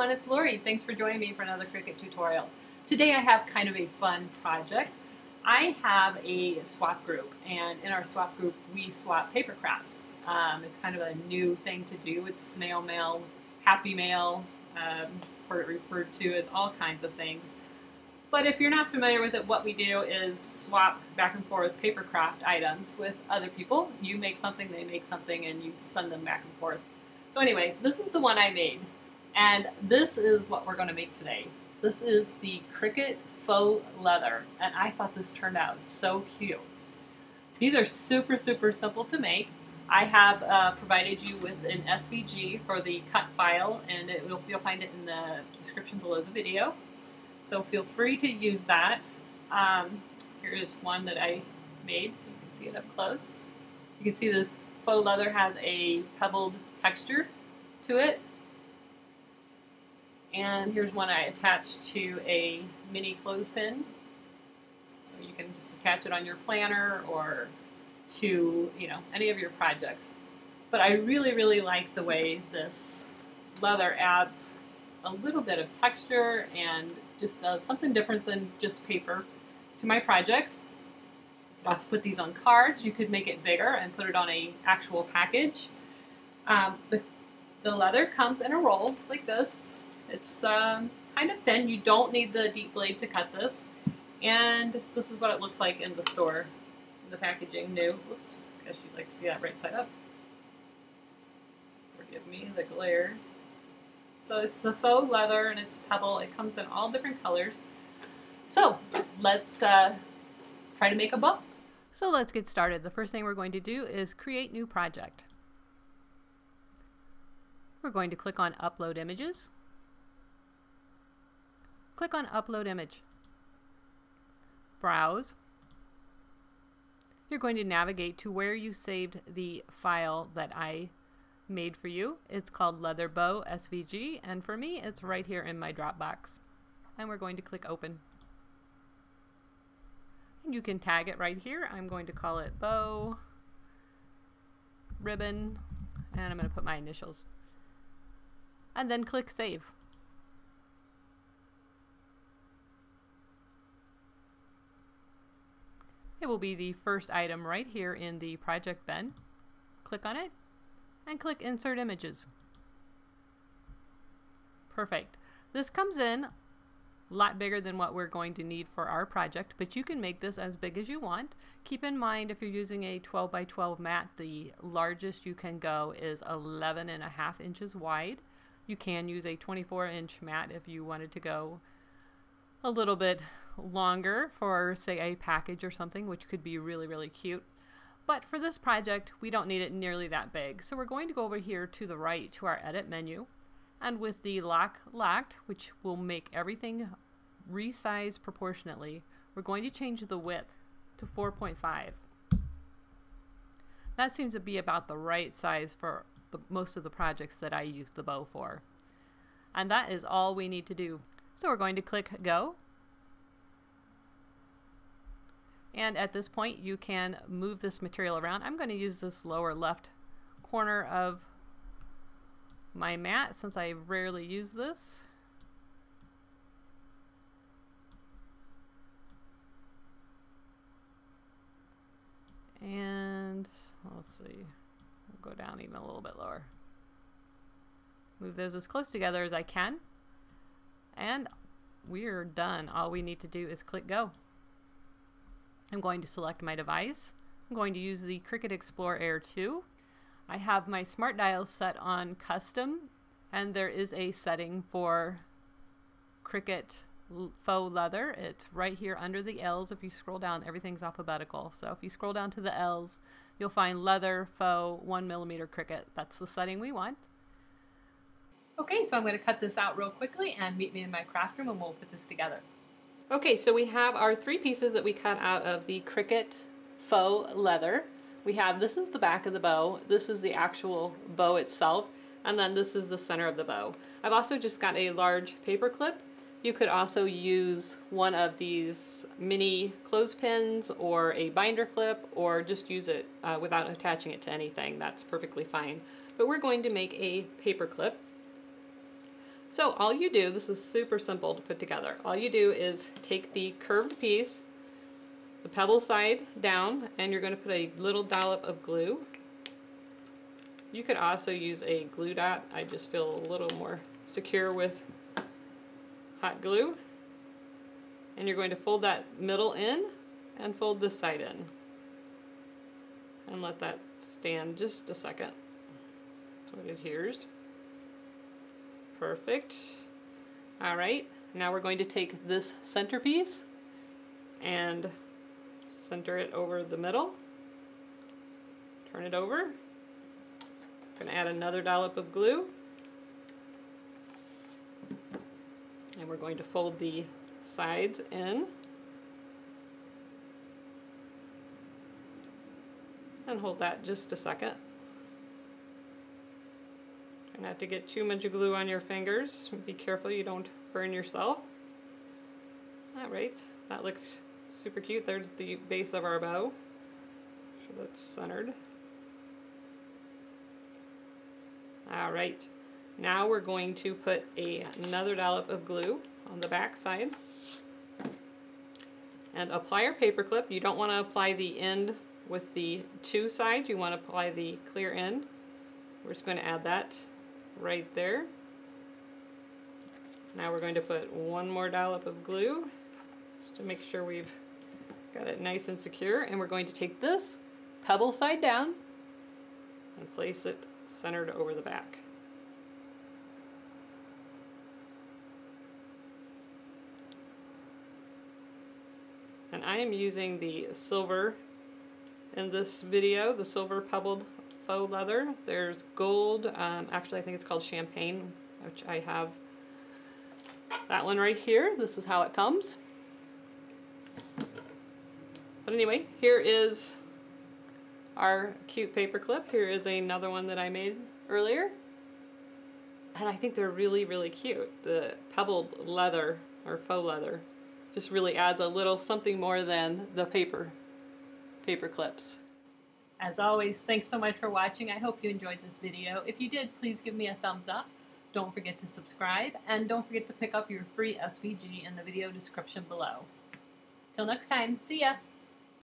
everyone, it's Lori. Thanks for joining me for another Cricut tutorial. Today I have kind of a fun project. I have a swap group, and in our swap group we swap paper crafts. It's kind of a new thing to do. It's snail mail, happy mail, referred to as all kinds of things. But if you're not familiar with it, what we do is swap back and forth paper craft items with other people. You make something, they make something, and you send them back and forth. So anyway, this is the one I made, and this is what we're going to make today. This is the Cricut faux leather, and I thought this turned out so cute. These are super, super simple to make. I have provided you with an SVG for the cut file, and you'll find it in the description below the video. So feel free to use that. Here is one that I made, so you can see it up close. You can see this faux leather has a pebbled texture to it. And here's one I attached to a mini clothespin. So you can just attach it on your planner or to, you know, any of your projects. But I really, really like the way this leather adds a little bit of texture and just does something different than just paper to my projects. You could also put these on cards. You could make it bigger and put it on an actual package. The leather comes in a roll like this. It's kind of thin. You don't need the deep blade to cut this. And this is what it looks like in the store. The packaging new. Whoops, I guess you'd like to see that right side up. Forgive me, the glare. So it's the faux leather and it's pebble. It comes in all different colors. So let's try to make a book. So let's get started. The first thing we're going to do is create new project. We're going to click on upload images. Click on upload image. Browse. You're going to navigate to where you saved the file that I made for you. It's called Leather Bow SVG, and for me it's right here in my Dropbox. And we're going to click open. And you can tag it right here. I'm going to call it Bow Ribbon, and I'm going to put my initials. And then click save. It will be the first item right here in the project bin. Click on it and click insert images. Perfect. This comes in a lot bigger than what we're going to need for our project, but you can make this as big as you want. Keep in mind if you're using a 12 by 12 mat, the largest you can go is 11.5 inches wide. You can use a 24-inch mat if you wanted to go a little bit longer for, say, a package or something, which could be really, really cute. But for this project, we don't need it nearly that big. So we're going to go over here to the right to our edit menu, and with the lock locked, which will make everything resize proportionately, we're going to change the width to 4.5. That seems to be about the right size for most of the projects that I use the bow for. And that is all we need to do. So we're going to click go, and at this point you can move this material around. I'm going to use this lower left corner of my mat since I rarely use this. And let's see, I'll go down even a little bit lower. Move those as close together as I can. And we're done. All we need to do is click go. I'm going to select my device. I'm going to use the Cricut Explore Air 2. I have my smart dial set on custom, and there is a setting for Cricut faux leather. It's right here under the L's. If you scroll down, everything's alphabetical. So if you scroll down to the L's, you'll find leather, faux, 1mm Cricut. That's the setting we want. Okay, so I'm going to cut this out real quickly and meet me in my craft room and we'll put this together. Okay, so we have our three pieces that we cut out of the Cricut faux leather. We have, this is the back of the bow, this is the actual bow itself, and then this is the center of the bow. I've also just got a large paper clip. You could also use one of these mini clothespins or a binder clip, or just use it without attaching it to anything. That's perfectly fine. But we're going to make a paper clip. So all you do, this is super simple to put together, all you do is take the curved piece, the pebble side down, and you're going to put a little dollop of glue. You could also use a glue dot. I just feel a little more secure with hot glue. And you're going to fold that middle in and fold this side in. And let that stand just a second. That's what it adheres. Perfect. All right, now we're going to take this centerpiece and center it over the middle. Turn it over. I'm going to add another dollop of glue. And we're going to fold the sides in. And hold that just a second. Try not to get too much glue on your fingers. Be careful you don't burn yourself. All right, that looks super cute. There's the base of our bow. Make sure that's centered. All right, now we're going to put another dollop of glue on the back side and apply our paper clip. You don't want to apply the end with the two sides, you want to apply the clear end. We're just going to add that right there. Now we're going to put one more dollop of glue just to make sure we've got it nice and secure, and we're going to take this pebble side down and place it centered over the back. And I am using the silver in this video, the silver pebbled faux leather. There's gold, actually I think it's called champagne, which I have that one right here. This is how it comes. But anyway, here is our cute paper clip. Here is another one that I made earlier. And I think they're really, really cute. The pebbled leather or faux leather just really adds a little something more than the paper clips. As always, thanks so much for watching. I hope you enjoyed this video. If you did, please give me a thumbs up. Don't forget to subscribe, and don't forget to pick up your free SVG in the video description below. Till next time, see ya!